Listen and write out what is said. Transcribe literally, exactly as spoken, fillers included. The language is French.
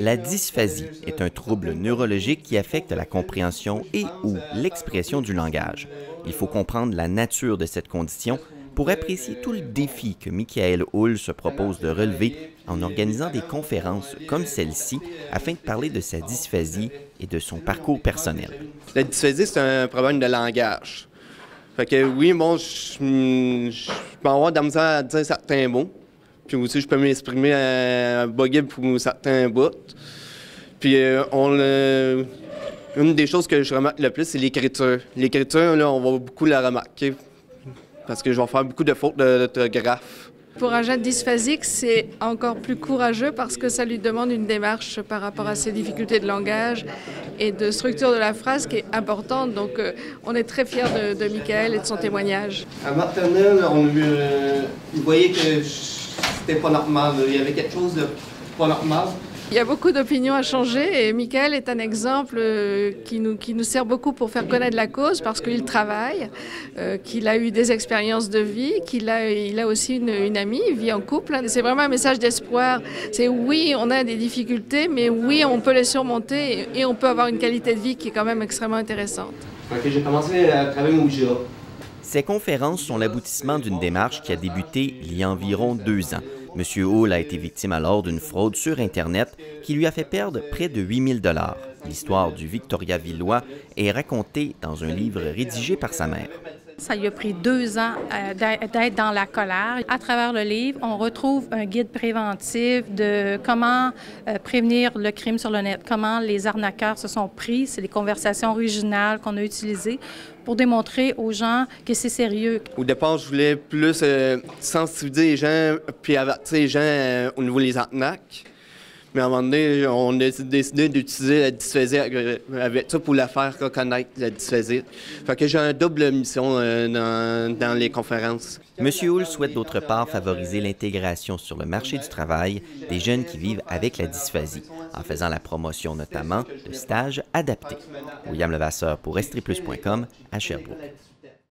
La dysphasie est un trouble neurologique qui affecte la compréhension et ou l'expression du langage. Il faut comprendre la nature de cette condition pour apprécier tout le défi que Michaël Houle se propose de relever en organisant des conférences comme celle-ci afin de parler de sa dysphasie et de son parcours personnel. La dysphasie, c'est un problème de langage. Fait que oui, bon, je, je peux avoir de la misère à dire certains mots. Puis aussi, je peux m'exprimer à boguer pour certains bouts. Puis euh, on, euh, une des choses que je remarque le plus, c'est l'écriture. L'écriture, là, on va beaucoup la remarquer parce que je vais faire beaucoup de fautes d'orthographe. Pour un jeune dysphasique, c'est encore plus courageux parce que ça lui demande une démarche par rapport à ses difficultés de langage et de structure de la phrase qui est importante. Donc, euh, on est très fiers de, de Michaël et de son témoignage. À Martinelle, on euh, voyait que c'était pas normal. Il y avait quelque chose de pas normal. Il y a beaucoup d'opinions à changer et Michaël est un exemple qui nous, qui nous sert beaucoup pour faire connaître la cause parce qu'il travaille, euh, qu'il a eu des expériences de vie, qu'il a, il a aussi une, une amie, il vit en couple. C'est vraiment un message d'espoir. C'est oui, on a des difficultés, mais oui, on peut les surmonter et, et on peut avoir une qualité de vie qui est quand même extrêmement intéressante. Okay, j'ai commencé à travailler au G A. Ces conférences sont l'aboutissement d'une démarche qui a débuté il y a environ deux ans. M. Houle a été victime alors d'une fraude sur Internet qui lui a fait perdre près de huit mille dollars. L'histoire du Victoria Villois est racontée dans un livre rédigé par sa mère. Ça lui a pris deux ans euh, d'être dans la colère. À travers le livre, on retrouve un guide préventif de comment euh, prévenir le crime sur le net, comment les arnaqueurs se sont pris. C'est les conversations originales qu'on a utilisées pour démontrer aux gens que c'est sérieux. Au départ, je voulais plus euh, sensibiliser les gens puis avertir les gens euh, au niveau des arnaques. Mais à un moment donné, on a décidé d'utiliser la dysphasie avec ça pour la faire reconnaître, la dysphasie. Fait que j'ai une double mission dans, dans les conférences. M. Houle souhaite d'autre part favoriser l'intégration sur le marché du travail des jeunes qui vivent avec la dysphasie, en faisant la promotion notamment de stages adaptés. William Levasseur pour estriplus point com à Sherbrooke.